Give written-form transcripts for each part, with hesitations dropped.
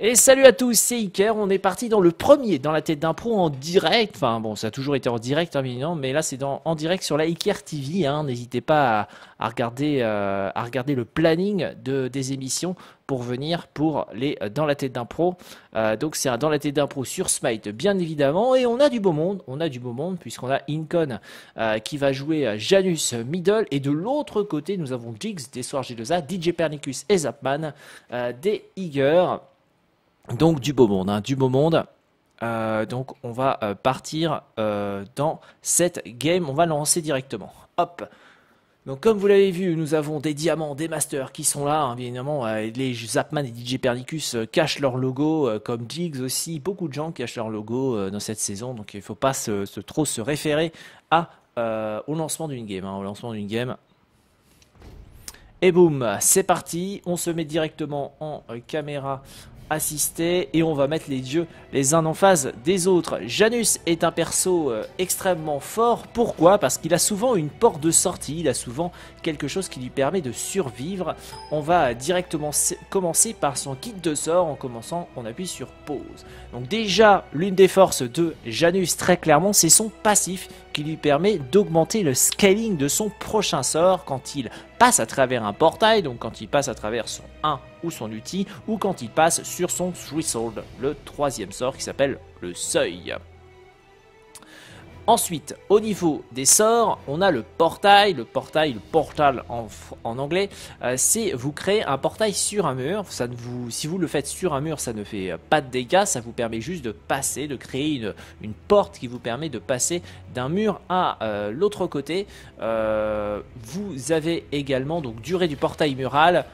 Et salut à tous, c'est Iker, on est parti dans le premier, dans la tête d'un pro en direct, enfin bon ça a toujours été en direct, hein, mais là c'est en direct sur la Iker TV, n'hésitez pas à regarder le planning des émissions pour venir pour les dans la tête d'un pro, donc c'est un dans la tête d'un pro sur Smite bien évidemment, et on a du beau monde, puisqu'on a Incon qui va jouer Janus middle, et de l'autre côté nous avons Jigz des Soirs G2A, DJ Pernicus et Zapman des Eager. Donc du beau monde, donc on va partir dans cette game, on va lancer directement, hop. Donc comme vous l'avez vu, nous avons des diamants, des masters qui sont là, bien évidemment, les Zapman et DJ Pernicus cachent leur logo, comme Jigz aussi, beaucoup de gens cachent leur logo dans cette saison, donc il ne faut pas trop se référer au lancement d'une game, Et boum, c'est parti, on se met directement en caméra assisté et on va mettre les dieux les uns en face des autres. Janus est un perso extrêmement fort. Pourquoi? Parce qu'il a souvent une porte de sortie, il a souvent quelque chose qui lui permet de survivre. On va directement commencer par son kit de sort. En commençant, on appuie sur pause. Donc déjà, l'une des forces de Janus très clairement, c'est son passif qui lui permet d'augmenter le scaling de son prochain sort quand il passe à travers un portail, donc quand il passe à travers son 1 ou son outil, ou quand il passe sur son Threshold, le troisième sort qui s'appelle le seuil. Ensuite, au niveau des sorts, on a le portail, le portal en anglais, c'est vous créez un portail sur un mur, si vous le faites sur un mur, ça ne fait pas de dégâts, ça vous permet juste de passer, de créer une porte qui vous permet de passer d'un mur à l'autre côté. Vous avez également, donc durée du portail mural,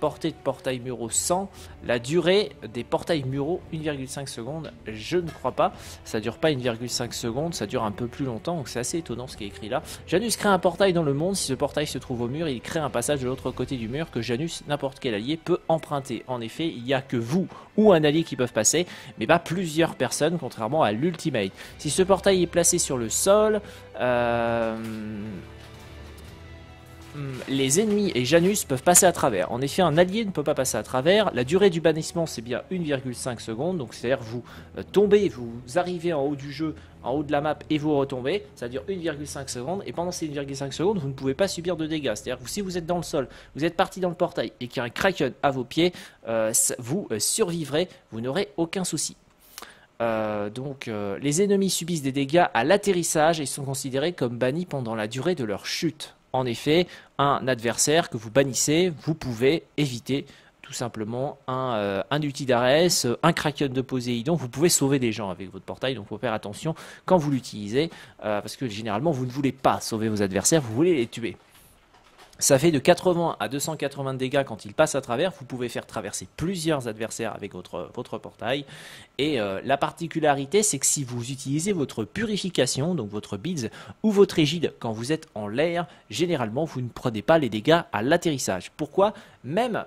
portée de portail muraux 100, la durée des portails muraux 1,5 secondes, je ne crois pas, ça dure pas 1,5 secondes, ça dure un peu plus longtemps, donc c'est assez étonnant ce qui est écrit là. Janus crée un portail dans le monde, si ce portail se trouve au mur, il crée un passage de l'autre côté du mur que Janus, n'importe quel allié, peut emprunter. En effet, il n'y a que vous ou un allié qui peuvent passer, mais pas plusieurs personnes, contrairement à l'ultimate. Si ce portail est placé sur le sol, les ennemis et Janus peuvent passer à travers. En effet, un allié ne peut pas passer à travers. La durée du bannissement, c'est bien 1,5 secondes. Donc, c'est-à-dire vous tombez, vous arrivez en haut du jeu, en haut de la map et vous retombez, ça dure 1,5 secondes et pendant ces 1,5 secondes vous ne pouvez pas subir de dégâts, c'est-à-dire que si vous êtes dans le sol, vous êtes parti dans le portail et qu'il y a un Kraken à vos pieds, vous survivrez, vous n'aurez aucun souci. Les ennemis subissent des dégâts à l'atterrissage et sont considérés comme bannis pendant la durée de leur chute. En effet, un adversaire que vous bannissez, vous pouvez éviter tout simplement un outil d'Arès, un Kraken de Poséidon. Vous pouvez sauver des gens avec votre portail, donc il faut faire attention quand vous l'utilisez, parce que généralement, vous ne voulez pas sauver vos adversaires, vous voulez les tuer. Ça fait de 80 à 280 de dégâts quand il passe à travers. Vous pouvez faire traverser plusieurs adversaires avec votre portail. Et la particularité, c'est que si vous utilisez votre purification, donc votre beads ou votre égide quand vous êtes en l'air, généralement, vous ne prenez pas les dégâts à l'atterrissage. Pourquoi? Même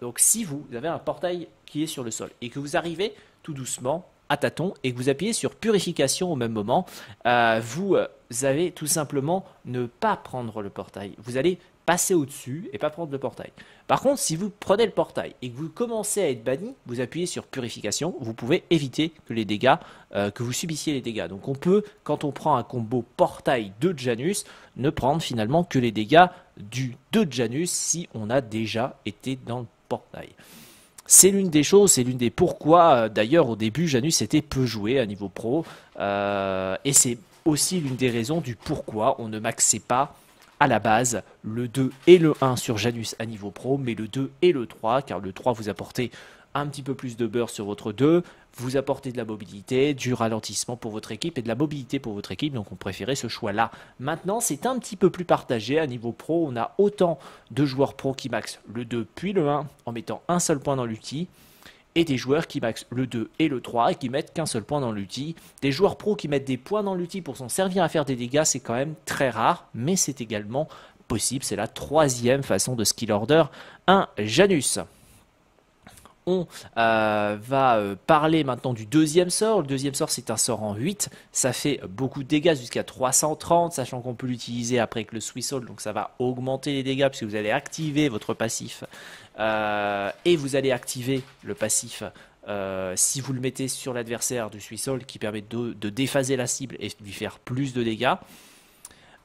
donc si vous avez un portail qui est sur le sol et que vous arrivez tout doucement à tâtons et que vous appuyez sur purification au même moment, vous allez tout simplement ne pas prendre le portail. Vous allez passer au-dessus et pas prendre le portail. Par contre, si vous prenez le portail et que vous commencez à être banni, vous appuyez sur purification, vous pouvez éviter que les dégâts, que vous subissiez les dégâts. Donc on peut, quand on prend un combo portail 2 de Janus, ne prendre finalement que les dégâts du 2 de Janus si on a déjà été dans le portail. C'est l'une des choses, c'est l'une des pourquoi. D'ailleurs, au début, Janus était peu joué à niveau pro. Et c'est aussi l'une des raisons du pourquoi on ne maxait pas à la base le 2 et le 1 sur Janus à niveau pro, mais le 2 et le 3, car le 3 vous apportez un petit peu plus de beurre sur votre 2, vous apportez de la mobilité, du ralentissement pour votre équipe et de la mobilité pour votre équipe, donc on préférait ce choix-là. Maintenant, c'est un petit peu plus partagé à niveau pro, on a autant de joueurs pro qui maxent le 2 puis le 1 en mettant un seul point dans l'outil, et des joueurs qui maxent le 2 et le 3 et qui mettent qu'un seul point dans l'outil. Des joueurs pros qui mettent des points dans l'outil pour s'en servir à faire des dégâts, c'est quand même très rare, mais c'est également possible. C'est la troisième façon de skill order un Janus. On va parler maintenant du deuxième sort. Le deuxième sort, c'est un sort en 8. Ça fait beaucoup de dégâts jusqu'à 330, sachant qu'on peut l'utiliser après avec le Swisshold. Donc ça va augmenter les dégâts puisque vous allez activer votre passif. Et vous allez activer le passif si vous le mettez sur l'adversaire du Swisshold, qui permet de déphaser la cible et lui faire plus de dégâts.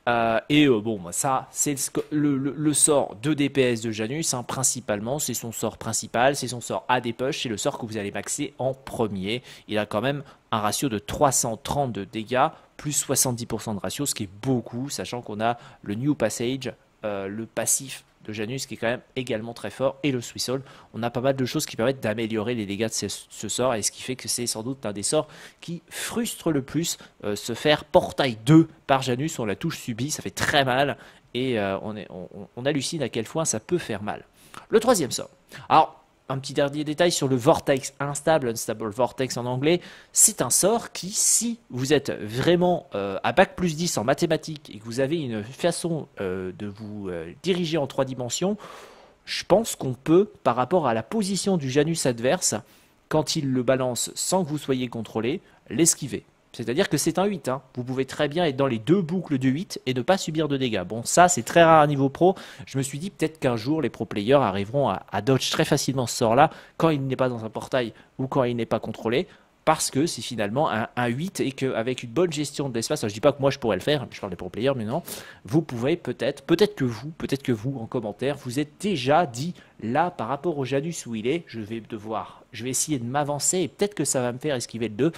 Bon, ça, c'est le sort de DPS de Janus, hein, principalement. C'est son sort principal, c'est son sort AD Push, c'est le sort que vous allez maxer en premier. Il a quand même un ratio de 330 de dégâts, plus 70% de ratio, ce qui est beaucoup, sachant qu'on a le New Passage, le passif de Janus, qui est quand même également très fort, et le Swisshold. On a pas mal de choses qui permettent d'améliorer les dégâts de ce sort, et ce qui fait que c'est sans doute un des sorts qui frustre le plus. Se faire portail 2 par Janus, on la touche subie, ça fait très mal, et on hallucine à quel point ça peut faire mal. Le troisième sort. Alors, un petit dernier détail sur le Vortex instable, Unstable Vortex en anglais. C'est un sort qui, si vous êtes vraiment à Bac plus 10 en mathématiques et que vous avez une façon de vous diriger en 3 dimensions, je pense qu'on peut, par rapport à la position du Janus adverse, quand il le balance sans que vous soyez contrôlé, l'esquiver. C'est-à-dire que c'est un 8, hein. Vous pouvez très bien être dans les 2 boucles de 8 et ne pas subir de dégâts. Bon, ça, c'est très rare à niveau pro. Je me suis dit peut-être qu'un jour, les pro-players arriveront à dodge très facilement ce sort-là quand il n'est pas dans un portail ou quand il n'est pas contrôlé, parce que c'est finalement un 8 et qu'avec une bonne gestion de l'espace, je ne dis pas que moi je pourrais le faire, je parle des pro-players, mais non, vous pouvez peut-être que vous, en commentaire, vous êtes déjà dit là, par rapport au Janus où il est, je vais essayer de m'avancer et peut-être que ça va me faire esquiver le 2.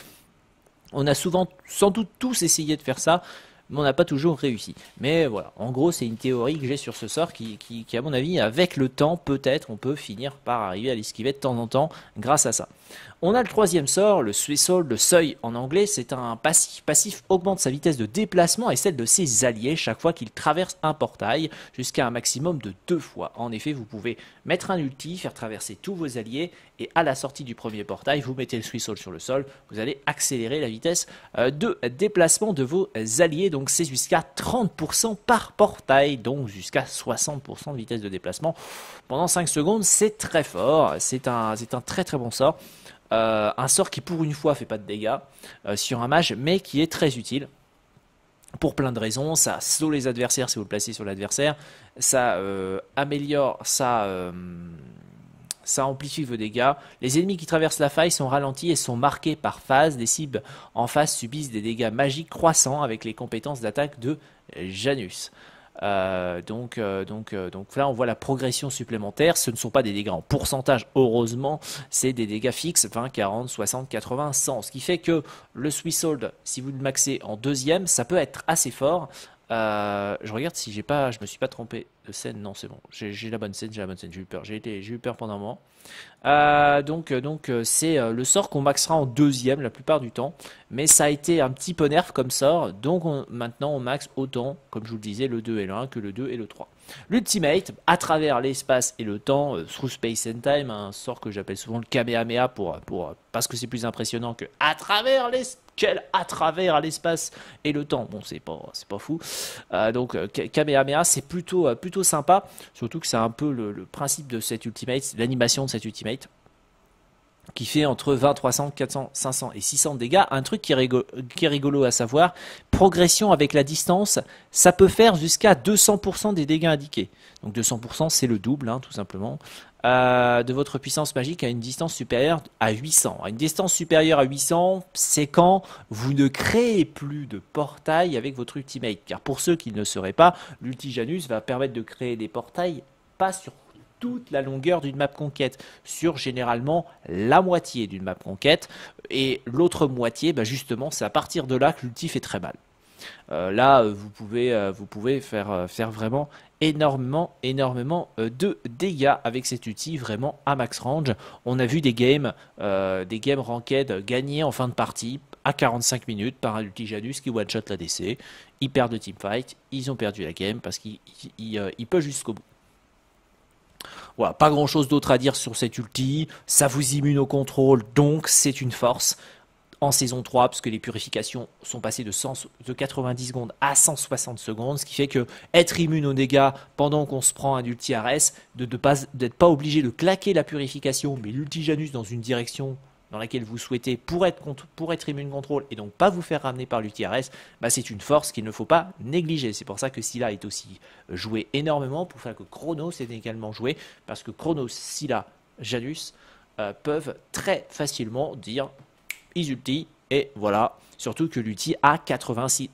On a souvent, sans doute tous essayé de faire ça, mais on n'a pas toujours réussi. Mais voilà, en gros, c'est une théorie que j'ai sur ce sort qui, à mon avis, avec le temps, peut-être, on peut finir par arriver à l'esquiver de temps en temps grâce à ça. On a le troisième sort, le Swisshold, le seuil en anglais. C'est un passif. Passif augmente sa vitesse de déplacement et celle de ses alliés chaque fois qu'il traverse un portail jusqu'à un maximum de 2 fois. En effet, vous pouvez mettre un ulti, faire traverser tous vos alliés et à la sortie du premier portail, vous mettez le Swisshold sur le sol. Vous allez accélérer la vitesse de déplacement de vos alliés. Donc c'est jusqu'à 30% par portail, donc jusqu'à 60% de vitesse de déplacement pendant 5 secondes. C'est très fort, c'est un très très bon sort. Un sort qui pour une fois fait pas de dégâts sur un mage, mais qui est très utile pour plein de raisons. Ça slow les adversaires si vous le placez sur l'adversaire, ça améliore, ça amplifie vos dégâts. Les ennemis qui traversent la faille sont ralentis et sont marqués par phase. Les cibles en face subissent des dégâts magiques croissants avec les compétences d'attaque de Janus. Donc là on voit la progression supplémentaire. Ce ne sont pas des dégâts en pourcentage, heureusement, c'est des dégâts fixes, 20, 40, 60, 80, 100. Ce qui fait que le Swisshold, si vous le maxez en deuxième, ça peut être assez fort. Je regarde si j'ai pas, je me suis pas trompé de scène, non c'est bon, j'ai la bonne scène, j'ai eu peur, j'ai eu peur pendant un moment. Donc c'est le sort qu'on maxera en deuxième la plupart du temps, mais ça a été un petit peu nerf comme sort, donc maintenant on max autant, comme je vous le disais, le 2 et le 1 que le 2 et le 3. L'ultimate, à travers l'espace et le temps, through space and time, un sort que j'appelle souvent le Kamehameha parce que c'est plus impressionnant que à travers l'espace et le temps. Bon, c'est pas fou. Donc Kamehameha, c'est plutôt sympa, surtout que c'est un peu le principe de cet ultimate, l'animation de cet ultimate, qui fait entre 20, 300, 400, 500 et 600 dégâts. Un truc qui est rigolo à savoir, progression avec la distance, ça peut faire jusqu'à 200% des dégâts indiqués. Donc 200% c'est le double, hein, tout simplement, de votre puissance magique à une distance supérieure à 800. À une distance supérieure à 800, c'est quand vous ne créez plus de portail avec votre ultimate. Car pour ceux qui ne le sauraient pas, l'ulti Janus va permettre de créer des portails, pas sur toute la longueur d'une map conquête, sur généralement la moitié d'une map conquête, et l'autre moitié, bah justement, c'est à partir de là que l'ulti fait très mal. Là, vous pouvez faire vraiment énormément de dégâts avec cet outil, vraiment à max range. On a vu des games ranked gagnées en fin de partie à 45 minutes par un ulti Janus qui one-shot la DC. Ils perdent le teamfight, ils ont perdu la game parce qu'ils peuvent jusqu'au bout. Voilà, pas grand chose d'autre à dire sur cet ulti, ça vous immune au contrôle, donc c'est une force. en saison 3, puisque les purifications sont passées de 90 secondes à 160 secondes, ce qui fait que être immune aux dégâts pendant qu'on se prend un ulti Ares, d'être pas obligé de claquer la purification, mais l'ulti Janus dans une direction dans laquelle vous souhaitez pour être immune contrôle et donc pas vous faire ramener par l'ulti Ares, bah c'est une force qu'il ne faut pas négliger. C'est pour ça que Scylla est aussi joué énormément, pour ça que Chronos est également joué, parce que Chronos, Scylla, Janus peuvent très facilement dire ils ultient et voilà. Surtout que l'ulti a 90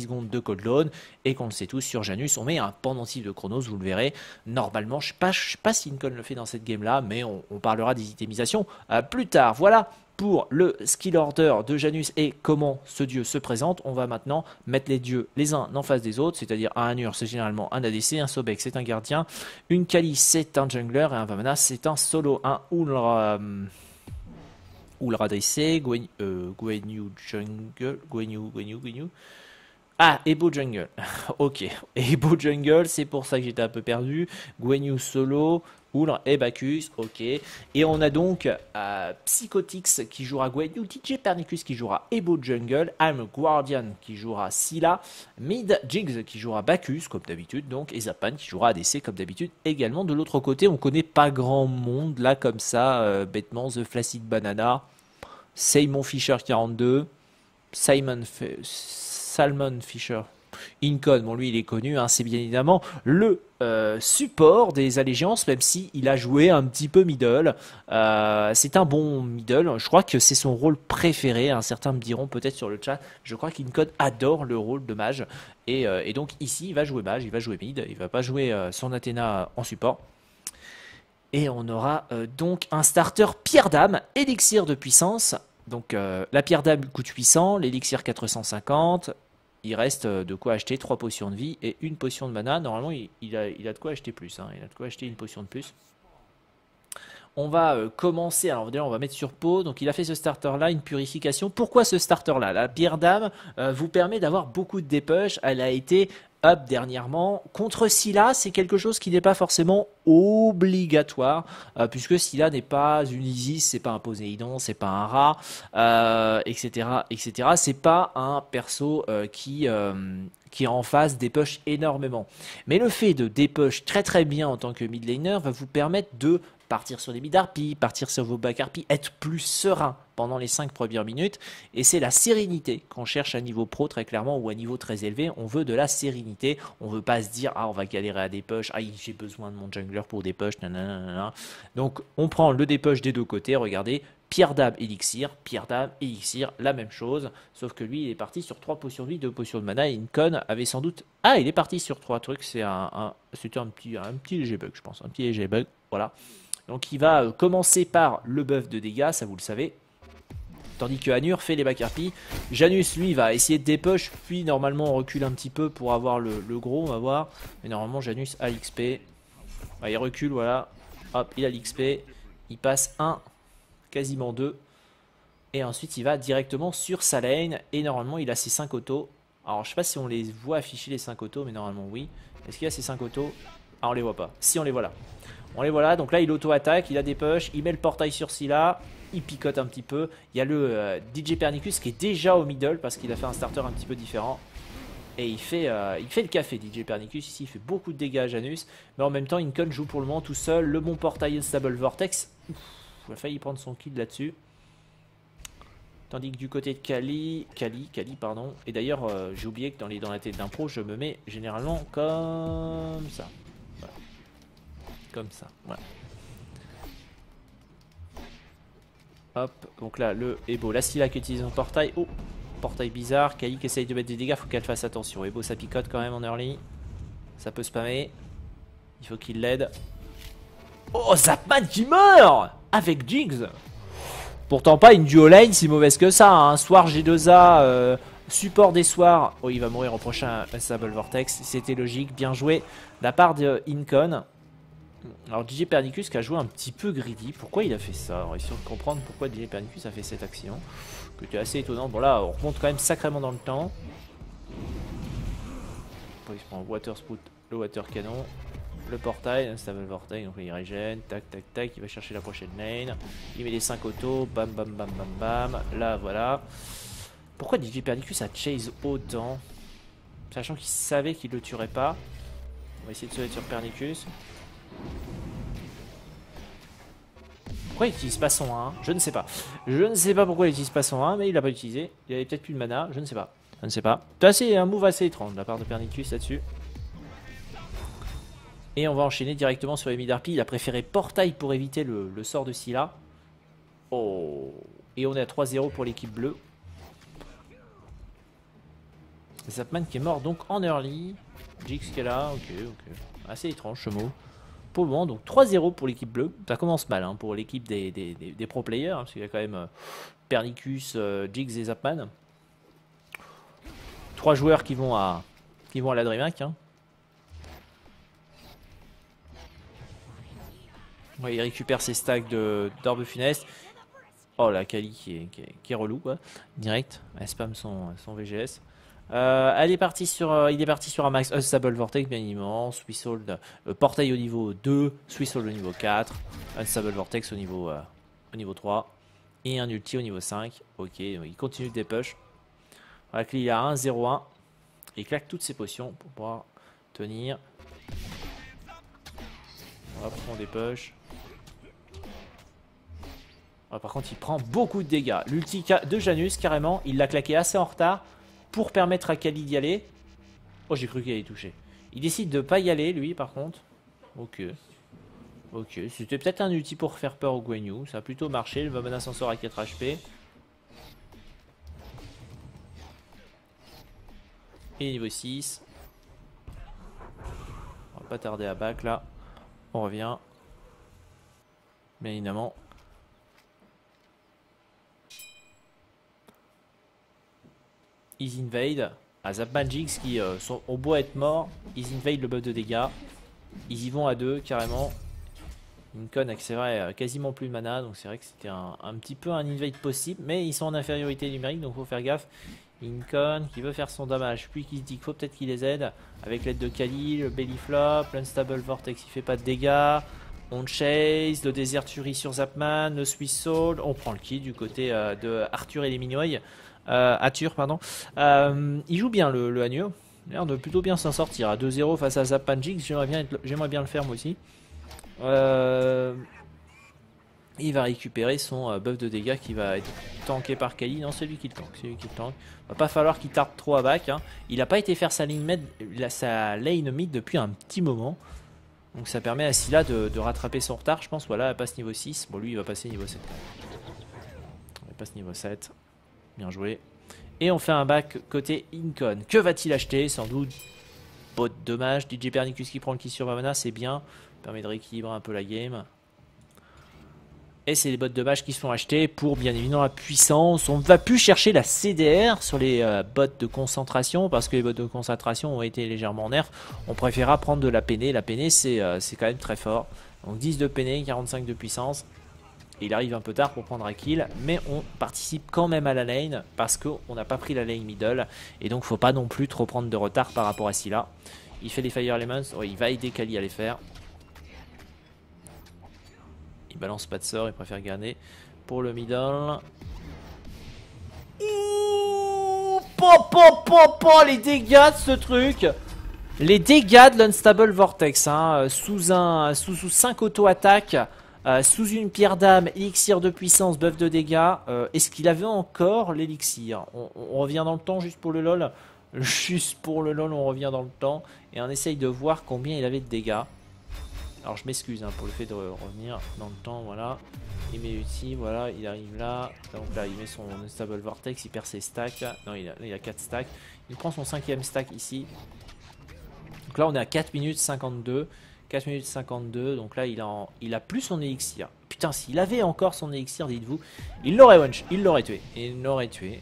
secondes de cold load et qu'on le sait tous, sur Janus on met un pendentif de Kronos, vous le verrez. Normalement, je sais pas si Incon le fait dans cette game là, mais on parlera des itemisations plus tard. Voilà pour le skill order de Janus et comment ce dieu se présente. On va maintenant mettre les dieux les uns en face des autres, c'est-à-dire un Anhur c'est généralement un ADC, un Sobek c'est un gardien, une Kali c'est un jungler et un Vamana c'est un solo, un Ulra... Ulra DC, Guan Yu Jungle, Guan Yu. Ah, Hebo Jungle. Ok, Hebo Jungle, c'est pour ça que j'étais un peu perdu. Guan Yu Solo, Ulra et Bacchus, ok. Et on a donc Psychotix qui jouera Guan Yu, DJ Pernicus qui jouera Hebo Jungle, I'm Guardian qui jouera Scylla, Mid Jigz qui jouera Bacchus comme d'habitude, donc et Zapman qui jouera ADC comme d'habitude également. De l'autre côté, on connaît pas grand monde là comme ça, bêtement, The Flaccid Banana, Simon Fisher 42, Salmon Fisher. Incon, bon lui il est connu, hein, c'est bien évidemment le support des allégeances, même si il a joué un petit peu middle. C'est un bon middle, je crois que c'est son rôle préféré, hein. Certains me diront peut-être sur le chat, je crois qu'Incon adore le rôle de mage, et donc ici il va jouer mage, il va jouer mid, il va pas jouer son Athéna en support. Et on aura donc un starter pierre d'âme, élixir de puissance, donc la pierre d'âme coûte 800, l'élixir 450, il reste de quoi acheter 3 potions de vie et une potion de mana. Normalement, il a de quoi acheter plus. Hein. Il a de quoi acheter une potion de plus. On va commencer. Alors, on va mettre sur peau. Donc, il a fait ce starter-là, une purification. Pourquoi ce starter-là? La pierre d'âme vous permet d'avoir beaucoup de dépush. Elle a été up dernièrement. Contre Scylla, c'est quelque chose qui n'est pas forcément obligatoire, puisque Scylla n'est pas une Isis, c'est pas un Poséidon, c'est pas un rat, etc., etc. C'est pas un perso qui en face dépush énormément. Mais le fait de dépush très bien en tant que mid laner va vous permettre de partir sur des mid-harpies, partir sur vos back-harpies, être plus serein pendant les 5 premières minutes. Et c'est la sérénité qu'on cherche à niveau pro très clairement, ou à niveau très élevé. On veut de la sérénité, on veut pas se dire « Ah, on va galérer à des push, ah, j'ai besoin de mon jungler pour des push, nanana. » Donc, on prend le dépush des deux côtés, regardez, pierre d'âme, élixir, la même chose, sauf que lui, il est parti sur 3 potions de vie, 2 potions de mana, et Incon avait sans doute... Ah, il est parti sur 3 trucs, c'était un petit léger bug, je pense, un petit léger bug, voilà. Donc il va commencer par le buff de dégâts, ça vous le savez. Tandis que Anhur fait les back-harpies. Janus, lui, va essayer de dépush, puis normalement on recule un petit peu pour avoir le gros, on va voir. Mais normalement Janus a l'XP. Il recule, voilà. Hop, il a l'XP. Il passe 1, quasiment 2. Et ensuite il va directement sur sa lane. Et normalement il a ses 5 autos. Alors je sais pas si on les voit afficher les 5 autos, mais normalement oui. Est-ce qu'il y a ses 5 autos? Ah, on les voit pas. Si, on les voit là. On les voit là, donc là il auto-attaque, il a des push, il met le portail sur Scylla, il picote un petit peu. Il y a le DJ Pernicus qui est déjà au middle parce qu'il a fait un starter un petit peu différent. Et il fait le café, DJ Pernicus, ici il fait beaucoup de dégâts à Janus. Mais en même temps, Incon joue pour le moment tout seul, le bon portail Unstable Vortex. Ouf, il a failli prendre son kill là-dessus. Tandis que du côté de Kali, pardon. Et d'ailleurs, j'ai oublié que dans la tête d'un pro, je me mets généralement comme ça. Comme ça, voilà. Hop, donc là le Hebo, la Scylla qui utilise un portail. Oh, portail bizarre. Kali qui essaye de mettre des dégâts, faut qu'elle fasse attention. Hebo, ça picote quand même en early. Ça peut spammer. Il faut qu'il l'aide. Oh, Zapman qui meurt avec Jigz. Pourtant, pas une duo lane si mauvaise que ça. Hein. Soir G2A, support des soirs. Oh, il va mourir au prochain Unstable Vortex. C'était logique, bien joué. De la part de Incon. Alors DJ Pernicus qui a joué un petit peu greedy, pourquoi il a fait ça? Alors essayons de comprendre pourquoi DJ Pernicus a fait cette action, que était assez étonnant. Bon là on remonte quand même sacrément dans le temps. Après il se prend Water Spout, le Water Cannon. le portail, Unstable Vortex, donc il régène, tac tac tac, il va chercher la prochaine lane, il met les 5 autos, bam bam bam bam bam, là voilà. Pourquoi DJ Pernicus a chase autant, sachant qu'il savait qu'il le tuerait pas? On va essayer de sauter sur Pernicus. Pourquoi il utilise pas son 1? Je ne sais pas. Je ne sais pas pourquoi il utilise pas son 1, mais il l'a pas utilisé. Il avait peut-être plus de mana, je ne sais pas. Je ne sais pas. C'est un move assez étrange de la part de Pernicus là-dessus. Et on va enchaîner directement sur les mid-harpies. Il a préféré portail pour éviter le sort de Scylla. Oh. Et on est à 3-0 pour l'équipe bleue. Zapman qui est mort donc en early. Jigz qui est là, ok. Assez étrange ce mot. Pour le moment, donc 3-0 pour l'équipe bleue. Ça commence mal hein, pour l'équipe des pro players, hein, parce qu'il y a quand même Pernicus, Jigz et Zapman. 3 joueurs qui vont à la Dreamhack. Hein. Ouais, il récupère ses stacks d'orbe funeste. Oh la Kali qui est relou quoi. Direct, elle spam son VGS. Il est parti sur un max Unstable Vortex bien évidemment, Swisshold, portail au niveau 2, Swisshold au niveau 4, Unstable Vortex au niveau 3 et un ulti au niveau 5. Ok, il continue des push. Voilà, Kali il a 1-0-1 et claque toutes ses potions pour pouvoir tenir. On va prendre des push. Voilà, par contre il prend beaucoup de dégâts. L'ulti de Janus carrément, il l'a claqué assez en retard pour permettre à Kali d'y aller. Oh, j'ai cru qu'il allait toucher. Il décide de pas y aller, lui, par contre. Ok. C'était peut-être un outil pour faire peur au Guan Yu. Ça a plutôt marché. Le Vamana s'en sort à 4 HP. Et niveau 6. On va pas tarder à back, là. On revient. Bien évidemment. Ils invade à Zapman Jigz qui sont au beau être morts, ils invade le buff de dégâts, ils y vont à 2 carrément. Incon accélérait quasiment plus de mana, donc c'est vrai que c'était un petit peu un invade possible, mais ils sont en infériorité numérique donc faut faire gaffe. Incon qui veut faire son dommage, puis qui se dit qu'il faut peut-être qu'il les aide avec l'aide de Kali, le Belly Flop, l'Unstable Vortex il fait pas de dégâts, on chase, le désert tuerie sur Zapman, le Swisshold, on prend le kill du côté de Arthur et les Minoy. Arthur, pardon. Il joue bien le Anhur. Il a l'air de plutôt bien s'en sortir. À 2-0 face à Zapman Jigz, j'aimerais bien le faire moi aussi. Il va récupérer son buff de dégâts qui va être tanké par Kali. Non, c'est lui qui le tank. Va pas falloir qu'il tarde trop à back. Hein. Il n'a pas été faire sa lane mid depuis un petit moment. Donc ça permet à Scylla de rattraper son retard, je pense. Voilà, elle passe niveau 6. Bon, lui, il va passer niveau 7. Il passe niveau 7. Bien joué. Et on fait un back côté Incon. Que va-t-il acheter? Sans doute bot de dommage. DJ Pernicus qui prend le kill sur Vamana, c'est bien. Permet de rééquilibrer un peu la game. Et c'est les bots de dommage qui se font acheter pour bien évidemment la puissance. On ne va plus chercher la CDR sur les bots de concentration parce que les bots de concentration ont été légèrement nerfs. On préférera prendre de la peinée. La peinée c'est quand même très fort. Donc 10 de peinée, 45 de puissance. Il arrive un peu tard pour prendre un kill, mais on participe quand même à la lane parce qu'on n'a pas pris la lane middle et donc faut pas non plus trop prendre de retard par rapport à Scylla. Il fait les Fire Elements, ouais, il va aider Kali à les faire. Il balance pas de sort, il préfère garder pour le middle. Ouh, les dégâts de ce truc! Les dégâts de l'Unstable Vortex, hein, sous 5 auto-attaques. Sous une pierre d'âme, élixir de puissance, buff de dégâts. Est-ce qu'il avait encore l'élixir? On revient dans le temps juste pour le lol. Juste pour le lol, on revient dans le temps. Et on essaye de voir combien il avait de dégâts. Alors je m'excuse hein, pour le fait de revenir dans le temps. Voilà. Il met l'outil, voilà, il arrive là. Donc là, il met son Unstable Vortex, il perd ses stacks. Non, il a 4 stacks. Il prend son 5ème stack ici. Donc là, on est à 4 minutes 52. 4 minutes 52, donc là il a plus son élixir. Putain, s'il avait encore son élixir, dites-vous, il l'aurait one shot, il l'aurait tué. Il l'aurait tué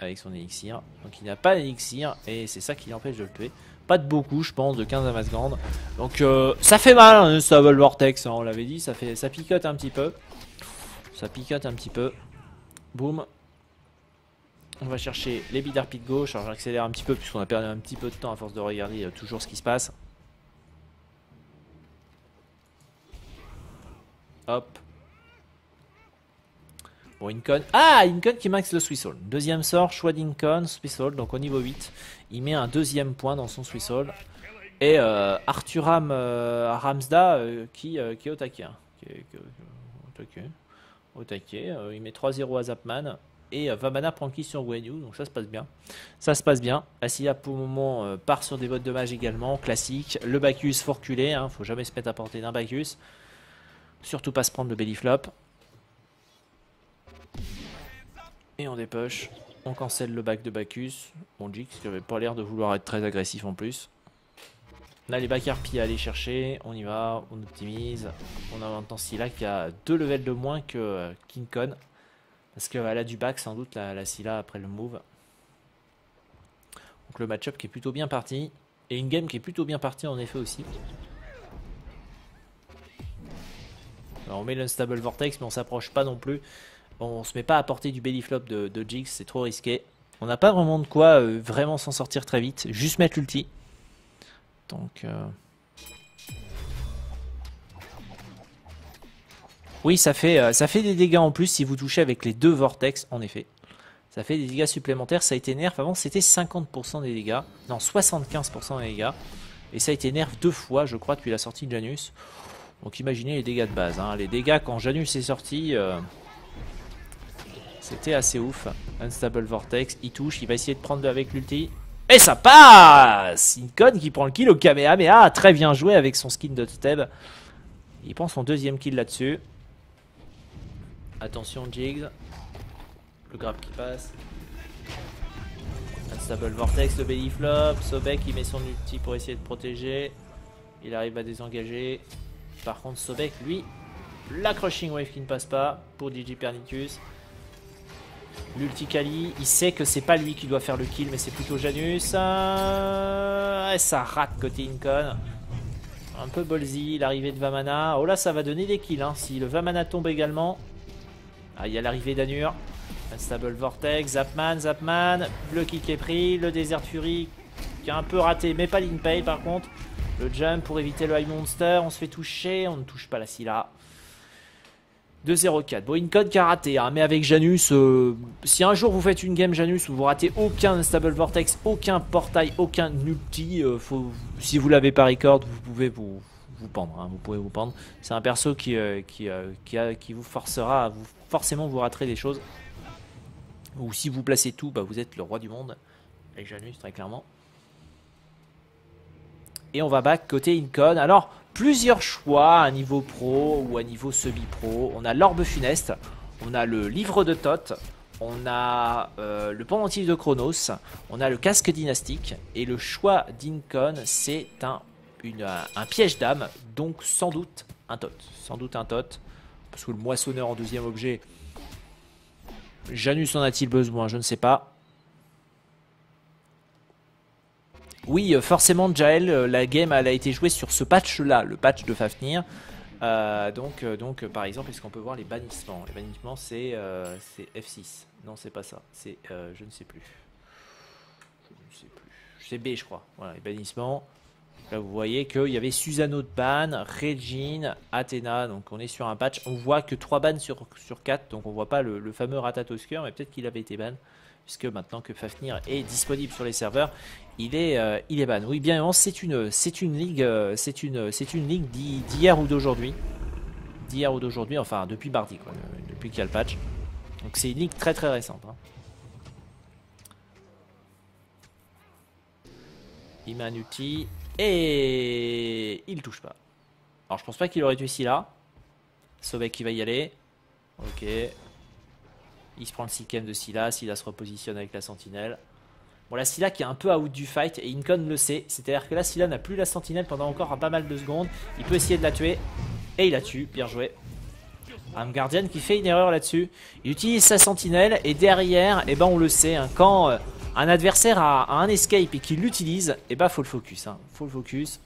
avec son élixir. Donc il n'a pas d'élixir et c'est ça qui l'empêche de le tuer. Pas de beaucoup, je pense, de 15 à 20 secondes. Donc ça fait mal, hein, Unstable Vortex, hein, on l'avait dit, ça picote un petit peu. Ça picote un petit peu. Boum. On va chercher les bidarpies de gauche. Alors j'accélère un petit peu puisqu'on a perdu un petit peu de temps à force de regarder toujours ce qui se passe. Hop. Bon, Incon. Ah, Incon qui max le Swisshold. Deuxième sort, choix d'Incon, Swisshold. Donc au niveau 8, il met un deuxième point dans son Swisshold. Et Arthuram Ramsda qui est au taquet. Hein. Au taquet. Il met 3-0 à Zapman. Et Vamana prend qui sur Guan Yu, donc ça se passe bien. Ça se passe bien. La Scylla pour le moment part sur des votes de mage également, classique. Le Bacchus, faut reculer, hein, faut jamais se mettre à portée d'un Bacchus. Surtout pas se prendre le Belly Flop. Et on dépush, on cancelle le back de Bacchus. Bon, Jigz qui avait pas l'air de vouloir être très agressif en plus. On a les back harpies à aller chercher, on y va, on optimise. On a maintenant Scylla qui a 2 levels de moins que King Kong. Parce qu'elle a du back sans doute la Scylla après le move. Donc le match-up qui est plutôt bien parti. Et une game qui est plutôt bien partie en effet aussi. Alors on met l'Unstable Vortex mais on s'approche pas non plus. On se met pas à portée du belly flop de Jigz, c'est trop risqué. On n'a pas vraiment de quoi vraiment s'en sortir très vite. Juste mettre l'ulti. Donc... Oui, ça fait des dégâts en plus si vous touchez avec les deux vortex, en effet. Ça fait des dégâts supplémentaires, ça a été nerf. Avant, c'était 50% des dégâts. Non, 75% des dégâts. Et ça a été nerf 2 fois, je crois, depuis la sortie de Janus. Donc imaginez les dégâts de base. Hein. Les dégâts quand Janus est sorti, c'était assez ouf. Unstable Vortex, il touche, il va essayer de prendre avec l'ulti. Et ça passe! Incon qui prend le kill au Kamehameha. Très bien joué avec son skin de Teb. Il prend son 2e kill là-dessus. Attention Jigz, le grab qui passe, Unstable Vortex, le belly flop, Sobek il met son ulti pour essayer de protéger, il arrive à désengager, par contre Sobek lui, la Crushing Wave qui ne passe pas pour DJ Pernicus, l'ulti Kali, il sait que c'est pas lui qui doit faire le kill mais c'est plutôt Janus, et ça rate côté Incon. Un peu ballsy, l'arrivée de Vamana, oh là ça va donner des kills hein. Si le Vamana tombe également. Ah, il y a l'arrivée d'Anhur, Unstable Vortex, Zapman, le kick est pris, le Desert Fury qui a un peu raté, mais pas l'Inpay par contre. Le jump pour éviter le High Monster, on se fait toucher, on ne touche pas la Scylla. 2-0-4, bon Incon qui a raté, hein, mais avec Janus, si un jour vous faites une game Janus où vous ratez aucun Unstable Vortex, aucun portail, aucun ulti, si vous l'avez pas record, vous pouvez vous pendre, hein, vous pouvez vous pendre. C'est un perso qui vous forcera à forcément vous raterez des choses. Ou si vous placez tout, bah vous êtes le roi du monde. Avec Janus très clairement. Et on va back côté Incon. Alors plusieurs choix à niveau pro ou à niveau semi-pro. On a l'orbe funeste, on a le livre de Thoth, on a le pendentif de Kronos, on a le casque dynastique. Et le choix d'Incon c'est un piège d'âme, donc sans doute un Thoth. Sans doute un Thoth, parce que le moissonneur en 2e objet, Janus en a-t-il besoin? Je ne sais pas. Oui, forcément, Jael, la game elle a été jouée sur ce patch-là, le patch de Fafnir. Donc, par exemple, est-ce qu'on peut voir les bannissements? Les bannissements, c'est F6. Non, c'est pas ça. C'est, je ne sais plus. C'est B, je crois. Voilà, les bannissements. Là, vous voyez qu'il y avait Susano de ban, Regine, Athéna. Donc, on est sur un patch. On voit que 3 bans sur 4. Donc, on voit pas le fameux Ratatosker. Mais peut-être qu'il avait été ban. Puisque maintenant que Fafnir est disponible sur les serveurs, il est ban. Oui, bien évidemment, c'est une ligue d'hier ou d'aujourd'hui. D'hier ou d'aujourd'hui. Enfin, depuis mardi, quoi. Depuis qu'il y a le patch. Donc, c'est une ligue très très récente. Hein. Il met un outil. Et il touche pas. Alors je pense pas qu'il aurait tué Scylla. Sobek qui va y aller. Ok. Il se prend le 6ème de Scylla. Scylla se repositionne avec la sentinelle. Bon, la Scylla qui est un peu out du fight. Et Incon le sait. C'est-à-dire que là, Scylla n'a plus la sentinelle pendant encore pas mal de secondes. Il peut essayer de la tuer. Et il la tue. Bien joué. Un Guardian qui fait une erreur là-dessus. Il utilise sa sentinelle. Et derrière, eh ben, on le sait. Hein, quand... un adversaire a un escape et qu'il l'utilise, et bah faut le focus. Hein. Faut le focus.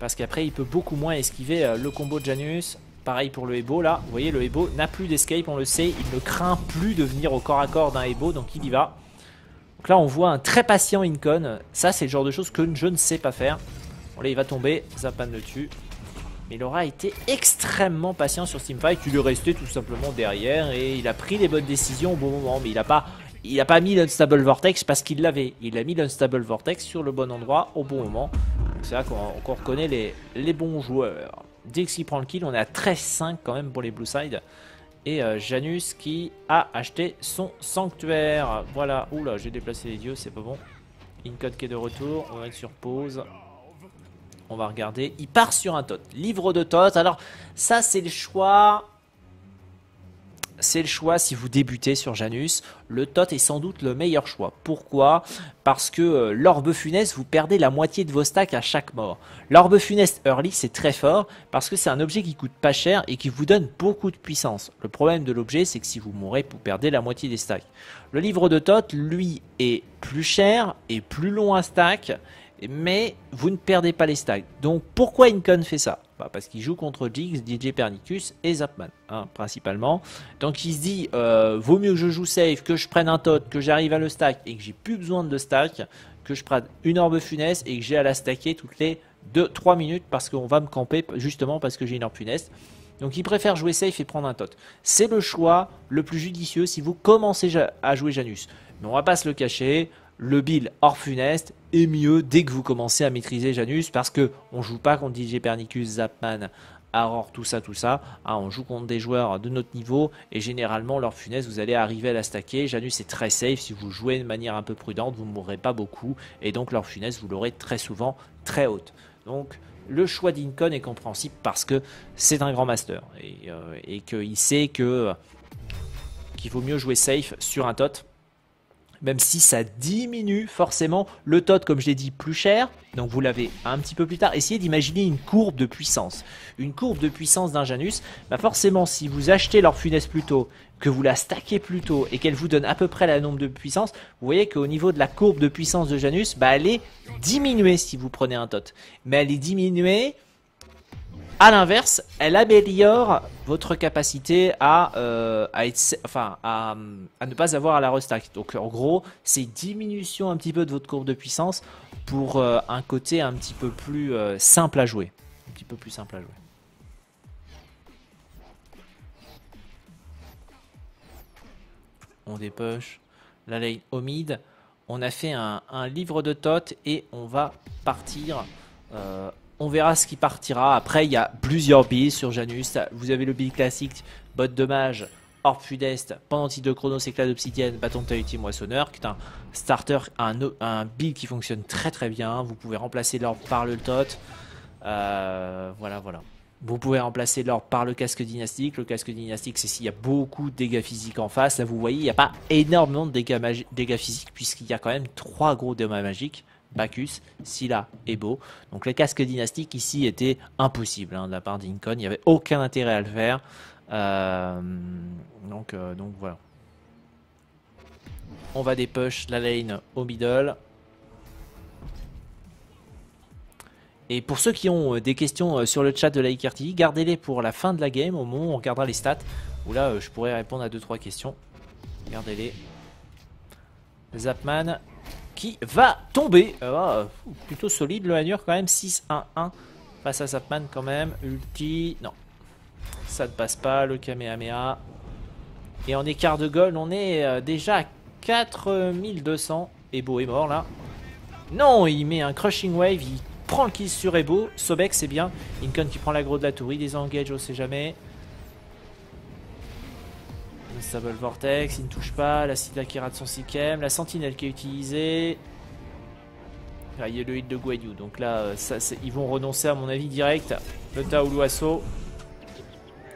Parce qu'après il peut beaucoup moins esquiver le combo de Janus. Pareil pour le Hebo là. Vous voyez le Hebo n'a plus d'escape, on le sait. Il ne craint plus de venir au corps à corps d'un Hebo, donc il y va. Donc là on voit un très patient Incon. Ça c'est le genre de choses que je ne sais pas faire. Bon là il va tomber, Zapman le tue. Mais il aura été extrêmement patient sur ce teamfight. Il est resté tout simplement derrière et il a pris les bonnes décisions au bon moment. Mais il n'a pas mis l'Unstable Vortex parce qu'il l'avait. Il a mis l'Unstable Vortex sur le bon endroit au bon moment. C'est là qu'on reconnaît les bons joueurs. Dès qu'il prend le kill, on est à 13-5 quand même pour les Blue Side. Et Janus qui a acheté son sanctuaire. Voilà. Oula, j'ai déplacé les dieux, c'est pas bon. Incon qui est de retour. On va être sur pause. On va regarder, il part sur un Thoth, livre de Thoth. Alors ça c'est le choix, si vous débutez sur Janus, le Thoth est sans doute le meilleur choix. Pourquoi? Parce que l'orbe funeste, vous perdez la moitié de vos stacks à chaque mort. L'orbe funeste early c'est très fort parce que c'est un objet qui coûte pas cher et qui vous donne beaucoup de puissance. Le problème de l'objet c'est que si vous mourrez, vous perdez la moitié des stacks. Le livre de Thoth, lui, est plus cher et plus long à stack, mais vous ne perdez pas les stacks. Donc pourquoi Incon fait ça? Bah parce qu'il joue contre Jigz, DJ Pernicus et Zapman, hein, principalement. Donc il se dit, vaut mieux que je joue safe, que je prenne un Thoth, que j'arrive à le stack et que j'ai plus besoin de stack, que je prenne une orbe funeste et que j'ai à la stacker toutes les 2-3 minutes parce qu'on va me camper justement parce que j'ai une orbe funeste. Donc il préfère jouer safe et prendre un Thoth. C'est le choix le plus judicieux si vous commencez à jouer Janus. Mais on va pas se le cacher, le build hors funeste est mieux dès que vous commencez à maîtriser Janus parce que on joue pas contre DJ Pernicus, Zapman, Aurore, tout ça. Hein, on joue contre des joueurs de notre niveau et généralement leur funeste, vous allez arriver à la stacker. Janus est très safe, si vous jouez de manière un peu prudente, vous ne mourrez pas beaucoup et donc leur funeste, vous l'aurez très souvent très haute. Donc le choix d'Incon est compréhensible parce que c'est un grand master et qu'il sait qu'il vaut mieux jouer safe sur un Thoth. Même si ça diminue forcément le Thoth, comme je l'ai dit, plus cher. Donc vous l'avez un petit peu plus tard. Essayez d'imaginer une courbe de puissance. Une courbe de puissance d'un Janus. Bah forcément, si vous achetez leur funeste plus tôt, que vous la stackez plus tôt et qu'elle vous donne à peu près la nombre de puissance, vous voyez qu'au niveau de la courbe de puissance de Janus, bah elle est diminuée si vous prenez un Thoth. Mais elle est diminuée. À l'inverse, elle améliore votre capacité à ne pas avoir à la restack. Donc en gros, c'est diminution un petit peu de votre courbe de puissance pour un côté un petit peu plus simple à jouer. On dépush la lane au mid. On a fait un livre de Thoth et on va partir... on verra ce qui partira. Après, il y a plusieurs billes sur Janus. Vous avez le bill classique, botte de mage, orbe funeste, pendentif de Kronos, éclat d'obsidienne, bâton de Tahuti, moissonneur, qui est un starter, un bill qui fonctionne très très bien. Vous pouvez remplacer l'orbe par le Thoth. Voilà. Vous pouvez remplacer l'orbe par le casque dynastique. Le casque dynastique, c'est s'il y a beaucoup de dégâts physiques en face. Là, vous voyez, il n'y a pas énormément de dégâts physiques puisqu'il y a quand même 3 gros dégâts magiques. Bacchus, Scylla, Hebo. Donc les casques dynastiques ici étaient impossibles de la part d'Incon. Il n'y avait aucun intérêt à le faire. Donc voilà. On va dépush la lane au middle. Et pour ceux qui ont des questions sur le chat de la Iker TV, gardez-les pour la fin de la game, au moment où on regardera les stats. Où là, je pourrais répondre à 2-3 questions. Gardez-les. Zapman qui va tomber, plutôt solide le Anhur quand même, 6-1-1 face à Zapman quand même, ulti, non, ça ne passe pas, le Kamehameha, et en écart de goal, on est déjà à 4200, Hebo est mort là, non, il met un Crushing Wave, il prend le kill sur Hebo, Sobek c'est bien, Incon qui prend l'aggro de la tour, il désengage, on sait jamais, Unstable Vortex, il ne touche pas, la Scylla qui rate son 6ème, la Sentinelle qui est utilisée. Ah, il y a le hit de Guan Yu, donc là ça, ils vont renoncer à mon avis direct. Le Taoulou Assaut.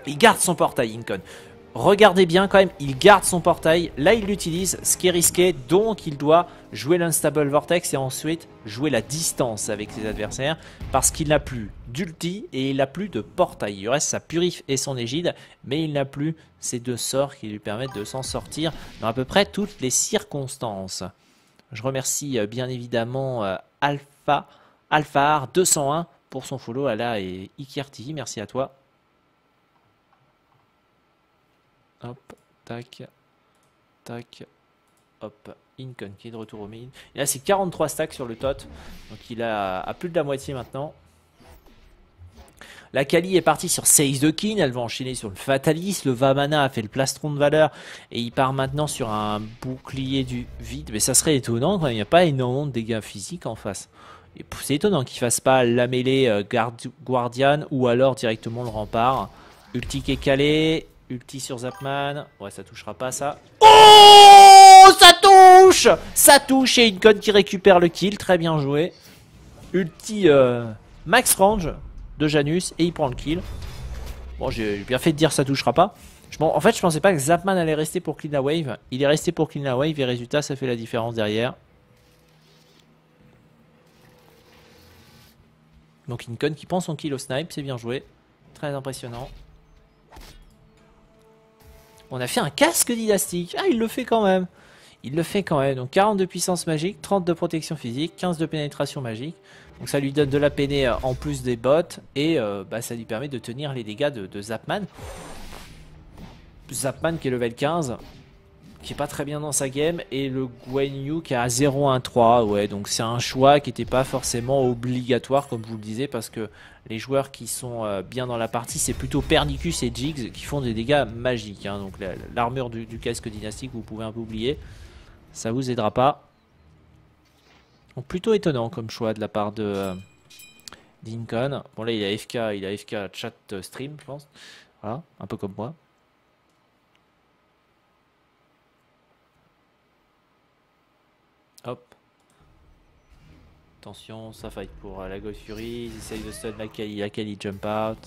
Il garde son portail, Incon. Regardez bien quand même, il garde son portail. Là il l'utilise, ce qui est risqué, donc il doit jouer l'Unstable Vortex et ensuite jouer la distance avec ses adversaires parce qu'il n'a plus d'ulti et il n'a plus de portail. Il reste sa purif et son égide, mais il n'a plus ces deux sorts qui lui permettent de s'en sortir dans à peu près toutes les circonstances. Je remercie bien évidemment Alphar201 pour son follow, Ala et Ikerti, merci à toi. Hop, tac, tac, hop, Incon qui est de retour au mid. Et là c'est 43 stacks sur le Thoth, donc il a plus de la moitié maintenant. La Kali est partie sur Seize de Kin, elle va enchaîner sur le Fatalis, le Vamana a fait le plastron de valeur et il part maintenant sur un bouclier du vide. Mais ça serait étonnant quand il n'y a pas énormément de dégâts physiques en face. C'est étonnant qu'il fasse pas la mêlée Guardian ou alors directement le rempart. Ulti qui est calé, ulti sur Zapman, ouais ça touchera pas ça. Oh ça touche! Ça touche et Incon qui récupère le kill, très bien joué. Ulti max range de Janus et il prend le kill. Bon j'ai bien fait de dire ça touchera pas. En fait je pensais pas que Zapman allait rester pour clean la wave, il est resté pour clean la wave et résultat ça fait la différence derrière. Donc Incon qui prend son kill au snipe, c'est bien joué. Très impressionnant. On a fait un casque dynastique. Ah, il le fait quand même. Il le fait quand même. Donc 40 de puissance magique, 30 de protection physique, 15 de pénétration magique. Donc ça lui donne de la péné en plus des bottes. Et bah, ça lui permet de tenir les dégâts de Zapman. Zapman qui est level 15. Qui est pas très bien dans sa game. Et le Guan Yu qui est à 0-1-3. Ouais, donc c'est un choix qui n'était pas forcément obligatoire, comme je vous le disais, parce que les joueurs qui sont bien dans la partie, c'est plutôt Pernicus et Jigz qui font des dégâts magiques. Hein. Donc l'armure du casque dynastique, vous pouvez un peu oublier. Ça vous aidera pas. Donc plutôt étonnant comme choix de la part de d'Incon. Bon là il a FK chat stream, je pense. Voilà, un peu comme moi. Hop. Attention, ça fight pour la Ghost Fury. Ils essayent de stun la Kali jump out.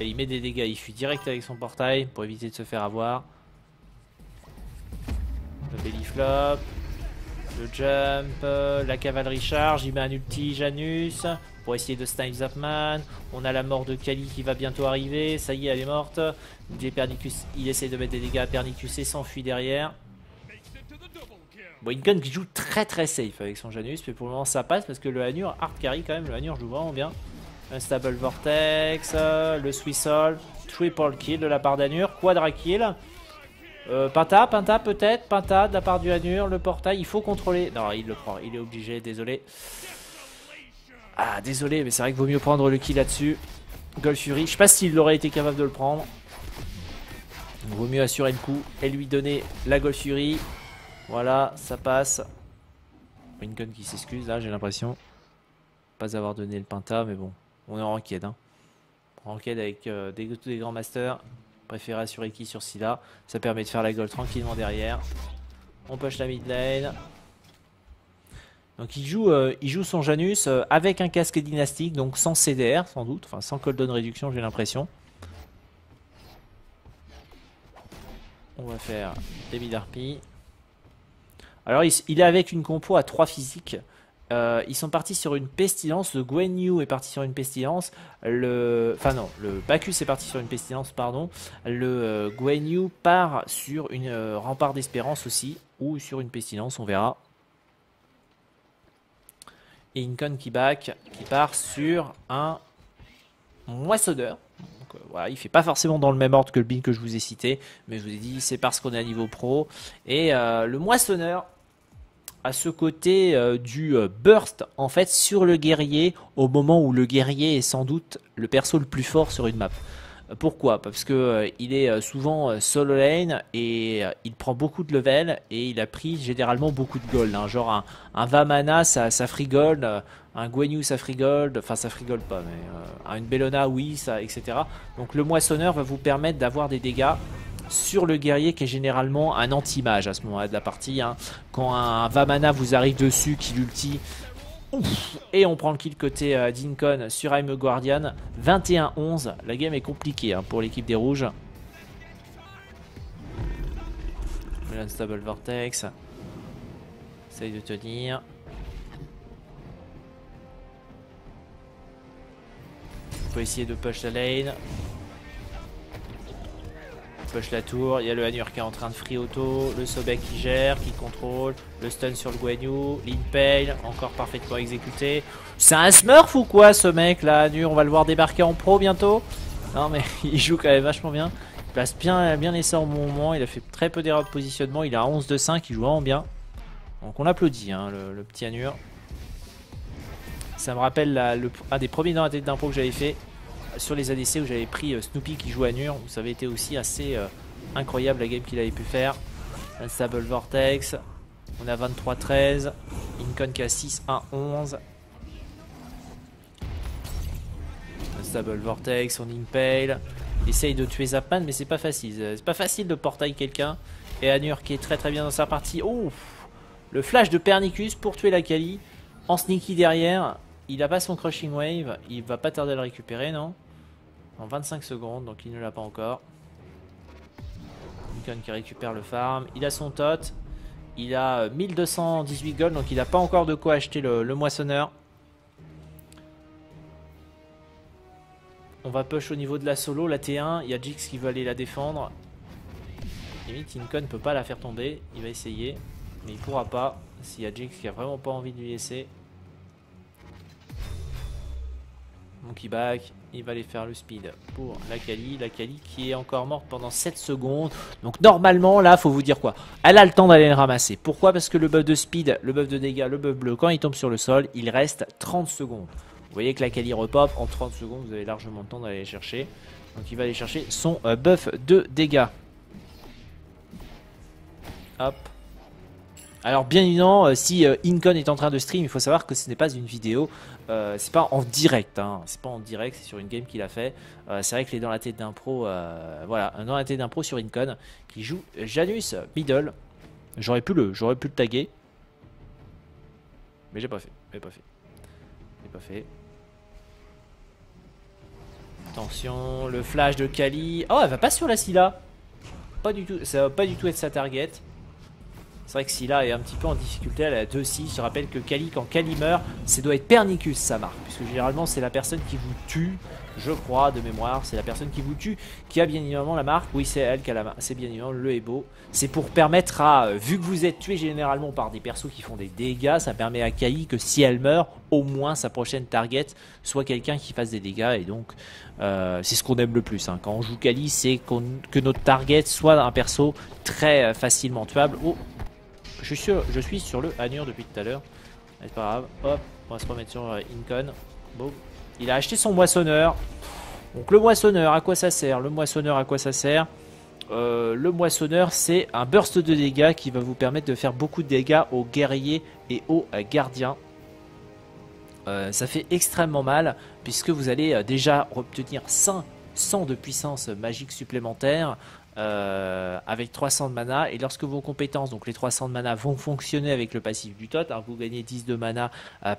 Et il met des dégâts, il fuit direct avec son portail pour éviter de se faire avoir. Le belly flop, le jump, la cavalerie charge, il met un ulti Janus. Pour essayer de snipe Zapman, on a la mort de Kali qui va bientôt arriver, ça y est elle est morte. DJ Pernicus, il essaie de mettre des dégâts à Pernicus et s'enfuit derrière. Bon, Incon qui joue très safe avec son Janus, mais pour le moment ça passe parce que le Anhur, hard carry quand même, le Anhur joue vraiment bien. Unstable Vortex, le Swisshold, triple kill de la part d'Anhur, quadra kill. Pinta peut-être, Pinta de la part du Anhur, le portail, il faut contrôler. Non, il le prend, il est obligé, désolé. Ah, désolé, mais c'est vrai qu'il vaut mieux prendre le kill là-dessus. Gold Fury, je sais pas s'il aurait été capable de le prendre. Il vaut mieux assurer le coup et lui donner la Gold Fury. Voilà, ça passe. Incon qui s'excuse, là, j'ai l'impression. Pas avoir donné le Pinta, mais bon, on est en ranked. Hein. Ranked avec des grands masters. Préféré assurer qui sur Scylla. Ça permet de faire la Gold tranquillement derrière. On push la mid lane. Donc il joue son Janus avec un casque dynastique, donc sans CDR sans doute, enfin sans cooldown réduction j'ai l'impression. On va faire des mid-harpies. Alors il est avec une compo à 3 physiques. Ils sont partis sur une pestilence, le Guan Yu est parti sur une pestilence, le Bacchus est parti sur une pestilence, pardon. Le Guan Yu part sur une rempart d'espérance aussi, ou sur une pestilence, on verra. Et Incon qui part sur un moissonneur. Donc, voilà, il fait pas forcément dans le même ordre que le build que je vous ai cité, mais je vous ai dit c'est parce qu'on est à niveau pro. Et le moissonneur a ce côté du burst en fait sur le guerrier au moment où le guerrier est sans doute le perso le plus fort sur une map. Pourquoi? Parce que il est souvent solo lane et il prend beaucoup de level et il a pris généralement beaucoup de gold. Hein, genre un Vamana ça free gold, un Guan Yu ça free gold, enfin ça free gold pas, mais une Bellona oui, ça, etc. Donc le moissonneur va vous permettre d'avoir des dégâts sur le guerrier qui est généralement un anti-mage à ce moment-là de la partie. Hein. Quand un Vamana vous arrive dessus, qui l'ulti. Ouf. Et on prend le kill côté d'Incon sur I'm a Guardian, 21-11, la game est compliquée hein, pour l'équipe des rouges. L'Unstable Vortex, essaye de tenir. On peut essayer de push la lane. Push la tour, il y a le Anhur qui est en train de free auto, le Sobek qui gère, qui contrôle, le stun sur le Guan Yu, l'Impale, encore parfaitement exécuté. C'est un smurf ou quoi ce mec là, Anhur, on va le voir débarquer en pro bientôt. Non mais il joue quand même vachement bien, il place bien les sorts au bon moment, il a fait très peu d'erreurs de positionnement, il a 11 de 5, il joue vraiment bien. Donc on applaudit hein, le petit Anhur. Ça me rappelle un des premiers dans la tête d'impôt que j'avais fait sur les ADC où j'avais pris Snoopy qui joue Anhur. Ça avait été aussi assez incroyable la game qu'il avait pu faire. Unstable Vortex. On a 23-13. Incon qui a 6-1-11. Unstable Vortex, on impale. Essaye de tuer Zapman, mais c'est pas facile. C'est pas facile de portail quelqu'un. Et Anhur qui est très très bien dans sa partie. Oh, le flash de Pernicus pour tuer la Kali. En sneaky derrière. Il a pas son Crushing Wave. Il va pas tarder à le récupérer, non? En 25 secondes, donc il ne l'a pas encore. Incon qui récupère le farm. Il a son Thoth. Il a 1218 gold, donc il a pas encore de quoi acheter le moissonneur. On va push au niveau de la solo, la T1, il y a Jigz qui veut aller la défendre. Limite, Incon ne peut pas la faire tomber, il va essayer, mais il pourra pas, s'il y a Jigz qui a vraiment pas envie de lui laisser. Monkey back, il va aller faire le speed pour la Kali qui est encore morte pendant 7 secondes. Donc normalement, là, faut vous dire quoi? Elle a le temps d'aller le ramasser. Pourquoi? Parce que le buff de speed, le buff de dégâts, le buff bleu, quand il tombe sur le sol, il reste 30 secondes. Vous voyez que la Kali repop, en 30 secondes vous avez largement le temps d'aller chercher. Donc il va aller chercher son buff de dégâts. Hop. Alors bien évidemment, si Incon est en train de stream, il faut savoir que ce n'est pas une vidéo. C'est pas en direct, hein. C'est pas en direct, c'est sur une game qu'il a fait. C'est vrai qu'il est dans la tête d'un pro, voilà, dans la tête d'un pro sur Incon, qui joue Janus middle. J'aurais pu le taguer. Mais j'ai pas fait. Attention, le flash de Kali. Oh, elle va pas sur la Scylla. Pas du tout, ça va pas du tout être sa target. C'est vrai que Scylla est un petit peu en difficulté, elle a 2-6. Je rappelle que Kali, quand Kali meurt, ça doit être Pernicus sa marque, puisque généralement c'est la personne qui vous tue, je crois, de mémoire. C'est la personne qui vous tue qui a bien évidemment la marque. Oui, c'est elle qui a la marque, c'est bien évidemment le Hebo. C'est pour permettre à, vu que vous êtes tué généralement par des persos qui font des dégâts, ça permet à Kali que si elle meurt, au moins sa prochaine target soit quelqu'un qui fasse des dégâts. Et donc c'est ce qu'on aime le plus hein. Quand on joue Kali, c'est que notre target soit un perso très facilement tuable. Oh, je suis sur le Anhur depuis tout à l'heure. C'est pas grave. Hop, on va se remettre sur Incon. Boom. Il a acheté son moissonneur. Donc le moissonneur, à quoi ça sert? Le moissonneur, à quoi ça sert? Le moissonneur, c'est un burst de dégâts qui va vous permettre de faire beaucoup de dégâts aux guerriers et aux gardiens. Ça fait extrêmement mal puisque vous allez déjà obtenir 500 de puissance magique supplémentaire. Avec 300 de mana, et lorsque vos compétences, donc les 300 de mana, vont fonctionner avec le passif du Thoth, alors vous gagnez 10 de mana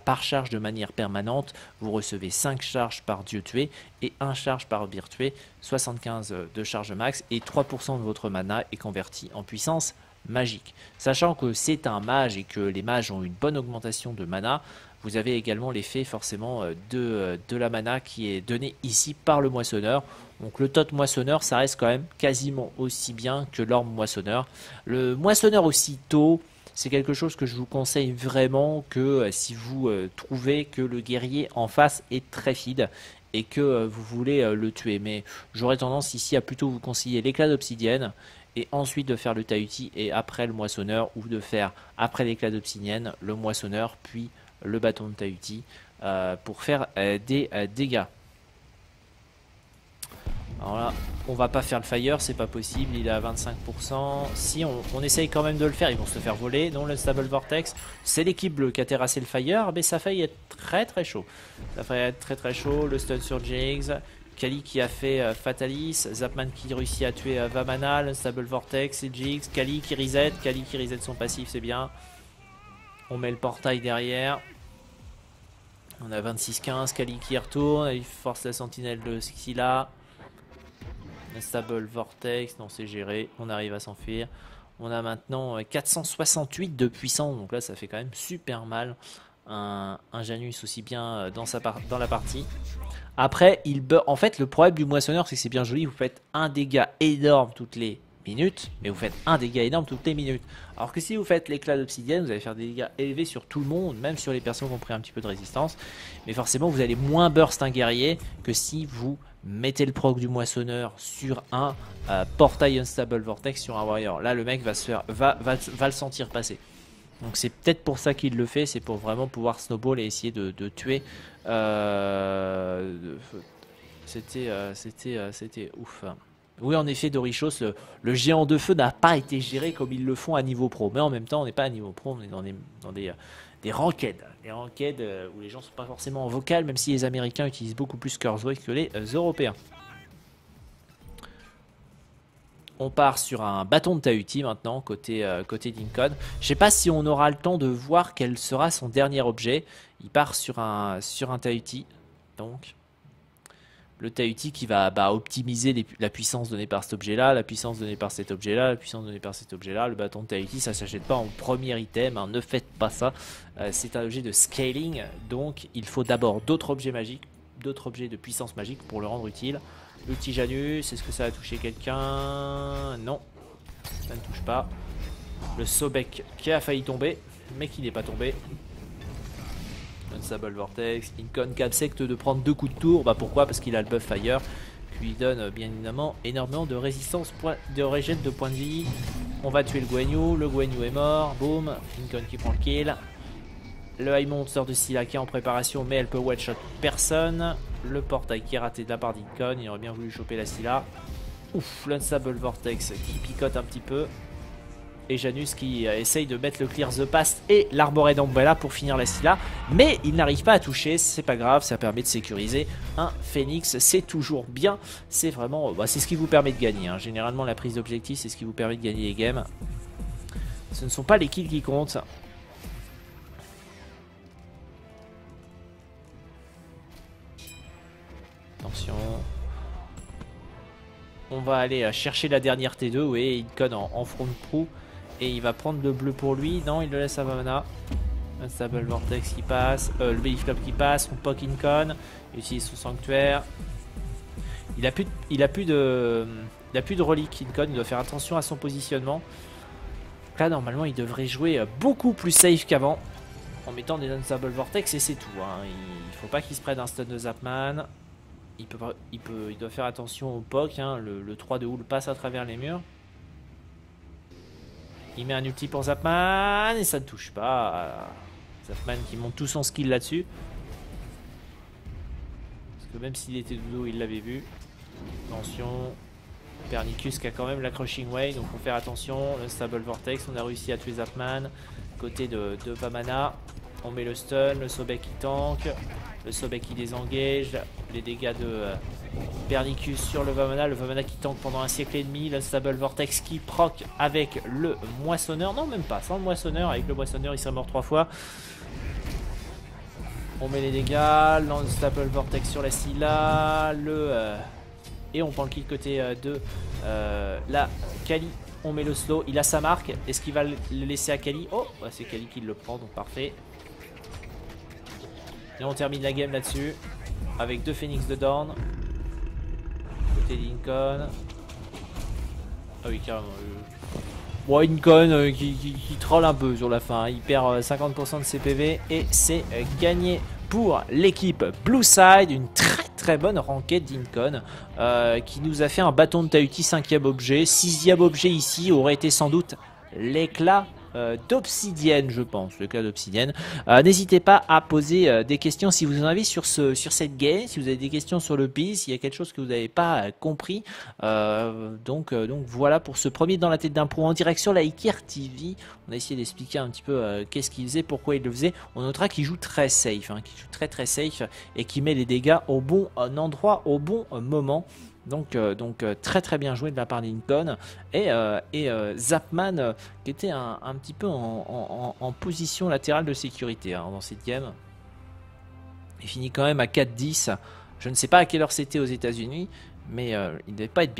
par charge de manière permanente, vous recevez 5 charges par dieu tué et 1 charge par bird tué, 75 de charge max, et 3% de votre mana est converti en puissance magique. Sachant que c'est un mage et que les mages ont une bonne augmentation de mana, vous avez également l'effet forcément de la mana qui est donnée ici par le moissonneur. Donc le Thoth moissonneur, ça reste quand même quasiment aussi bien que l'orbe moissonneur. Le moissonneur aussitôt, c'est quelque chose que je vous conseille vraiment que si vous trouvez que le guerrier en face est très feed et que vous voulez le tuer. Mais j'aurais tendance ici à plutôt vous conseiller l'éclat d'obsidienne et ensuite de faire le Tahuti et après le moissonneur, ou de faire après l'éclat d'obsidienne le moissonneur puis le bâton de Tahuti pour faire des dégâts. Alors là, on va pas faire le fire, c'est pas possible, il est à 25%. Si on essaye quand même de le faire, ils vont se faire voler. Non, le Unstable Vortex, c'est l'équipe bleue qui a terrassé le fire, mais ça faillit être très très chaud. Ça faillit être très très chaud, le stun sur Jigz, Kali qui a fait Fatalis, Zapman qui réussit à tuer Vamana, le Unstable Vortex et Jigz, Kali qui reset son passif, c'est bien. On met le portail derrière. On a 26-15, Kali qui retourne, il force la sentinelle de Scylla. Unstable Vortex, non c'est géré, on arrive à s'enfuir. On a maintenant 468 de puissance, donc là ça fait quand même super mal. Un Janus aussi bien dans la partie. Après, en fait le problème du moissonneur, c'est que c'est bien joli, vous faites un dégât énorme toutes les minutes, mais vous faites un dégât énorme toutes les minutes. Alors que si vous faites l'éclat d'obsidienne, vous allez faire des dégâts élevés sur tout le monde, même sur les personnes qui ont pris un petit peu de résistance. Mais forcément, vous allez moins burst un guerrier que si vous mettez le proc du moissonneur sur un portail Unstable Vortex sur un warrior. Là, le mec va le sentir passer. Donc c'est peut-être pour ça qu'il le fait, c'est pour vraiment pouvoir snowball et essayer de tuer. C'était ouf. Oui, en effet, Dorichos, le géant de feu n'a pas été géré comme ils le font à niveau pro. Mais en même temps, on n'est pas à niveau pro, on est dans des ranked. Des ranked où les gens ne sont pas forcément en vocal, même si les Américains utilisent beaucoup plus Curse que les Européens. On part sur un bâton de Tahuti maintenant, côté d'Incon. Je ne sais pas si on aura le temps de voir quel sera son dernier objet. Il part sur un Tahuti, donc... Le Tahuti qui va optimiser la puissance donnée par cet objet-là, la puissance donnée par cet objet-là, la puissance donnée par cet objet-là. Le bâton de Tahuti, ça ne s'achète pas en premier item, hein, ne faites pas ça. C'est un objet de scaling, donc il faut d'abord d'autres objets magiques, d'autres objets de puissance magique pour le rendre utile. Le petit Janus, est-ce que ça a touché quelqu'un? Non, ça ne touche pas. Le Sobek qui a failli tomber, mais qui n'est pas tombé. Unstable Vortex, Incon qui accepte de prendre 2 coups de tour, bah pourquoi? Parce qu'il a le buff Fire, qui lui donne bien évidemment énormément de résistance, de régène de points de vie. On va tuer le Guan Yu est mort, boum, Incon qui prend le kill. Le High Monster de Scylla qui est en préparation, mais elle peut one-shot personne. Le portail qui est raté de la part d'Incon, il aurait bien voulu choper la Scylla. Ouf, l'Unstable Vortex qui picote un petit peu. Et Janus qui essaye de mettre le Clear the Past et l'arboré d'Umbrella pour finir la Scylla. Mais il n'arrive pas à toucher, c'est pas grave, ça permet de sécuriser un Phoenix. C'est toujours bien, c'est vraiment... Bah, c'est ce qui vous permet de gagner. Hein. Généralement, la prise d'objectif, c'est ce qui vous permet de gagner les games. Ce ne sont pas les kills qui comptent. Attention... On va aller chercher la dernière T2, oui, Incon en front pro. Et il va prendre le bleu pour lui. Non, il le laisse à Vamana. Unstable Vortex qui passe. Le Belly Flop qui passe. On poke Incon. Il utilise son sanctuaire. Il a plus de relique. Incon, il doit faire attention à son positionnement. Là, normalement, il devrait jouer beaucoup plus safe qu'avant. En mettant des Unstable Vortex et c'est tout. Hein. Il faut pas qu'il se prenne un stun de Zapman. Il doit faire attention au poke. Hein. Le 3 de Houl passe à travers les murs. Il met un ulti pour Zapman et ça ne touche pas. Zapman qui monte tout son skill là-dessus. Parce que même s'il était de dos, il l'avait vu. Attention. Pernicus qui a quand même la Crushing Wave, donc faut faire attention. Le Stable Vortex, on a réussi à tuer Zapman. Côté de Vamana, on met le stun, le Sobek qui tank, le Sobek qui désengage, les dégâts de Pernicus sur le Vamana qui tank pendant un siècle et demi, l'Unstable Vortex qui proc avec le Moissonneur, non même pas, sans le Moissonneur, avec le Moissonneur il serait mort 3 fois. On met les dégâts, l'Unstable Vortex sur la Scylla, et on prend le kill côté de la Kali, on met le slow, il a sa marque, est-ce qu'il va le laisser à Kali? Oh, bah c'est Kali qui le prend, donc parfait. Et on termine la game là-dessus. Avec 2 Phoenix de Dorn. Côté d'Incon. Ah oui, carrément. Bon, Incon qui troll un peu sur la fin. Hein. Il perd 50% de ses PV. Et c'est gagné pour l'équipe Blue Side. Une très très bonne ranked d'Incon. Qui nous a fait un bâton de Tahuti 5e objet. 6e objet ici aurait été sans doute l'éclat d'obsidienne, je pense, le cas d'obsidienne. N'hésitez pas à poser des questions si vous en avez sur cette game, si vous avez des questions sur le build, s'il y a quelque chose que vous n'avez pas compris. Donc voilà pour ce premier dans la tête d'un pro en direct sur la Iker TV. On a essayé d'expliquer un petit peu qu'est-ce qu'il faisait, pourquoi il le faisait. On notera qu'il joue très safe, hein, qu'il joue très très safe et qu'il met les dégâts au bon endroit, au bon moment. Donc très très bien joué de la part d'Incon et Zapman qui était un petit peu en position latérale de sécurité hein, dans cette game. Il finit quand même à 4-10. Je ne sais pas à quelle heure c'était aux États-Unis, mais il ne devait pas être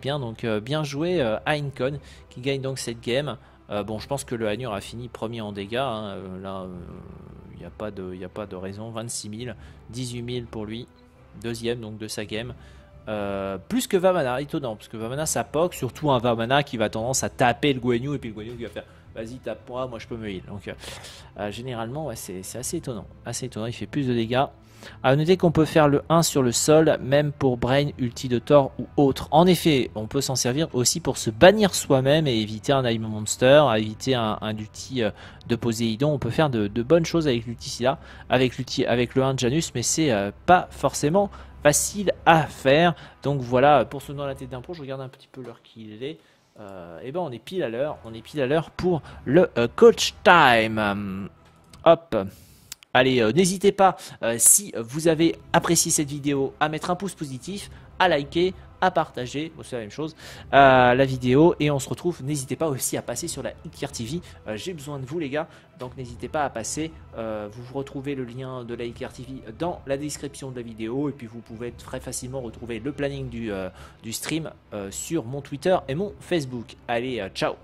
bien. Donc bien joué à Incon qui gagne donc cette game. Bon, je pense que le Anhur a fini premier en dégâts. Hein, là, il n'y a pas de raison. 26 000, 18 000 pour lui. Deuxième donc de sa game, plus que Vamana, étonnant, parce que Vamana ça poke, surtout un Vamana qui va tendance à taper le Guan Yu et puis le Guan Yu qui va faire vas-y tape-moi, moi je peux me heal. Donc généralement ouais, c'est assez étonnant, il fait plus de dégâts. À noter qu'on peut faire le 1 sur le sol, même pour Brain, Ulti de Thor ou autre. En effet, on peut s'en servir aussi pour se bannir soi-même et éviter un Aim Monster, éviter un Ulti de Poséidon. On peut faire de bonnes choses avec l'Ulti Scylla, avec le 1 de Janus, mais c'est pas forcément facile à faire. Donc voilà, pour ce nom à la tête d'impôt, je regarde un petit peu l'heure qu'il est. Et ben on est pile à l'heure, pour le Coach Time. Hop. Allez, n'hésitez pas, si vous avez apprécié cette vidéo, à mettre un pouce positif, à liker, à partager, bon, c'est la même chose, la vidéo. Et on se retrouve, n'hésitez pas aussi à passer sur la Iker TV. J'ai besoin de vous les gars, donc n'hésitez pas à passer. Vous retrouvez le lien de la Iker TV dans la description de la vidéo. Et puis vous pouvez très facilement retrouver le planning du stream sur mon Twitter et mon Facebook. Allez, ciao!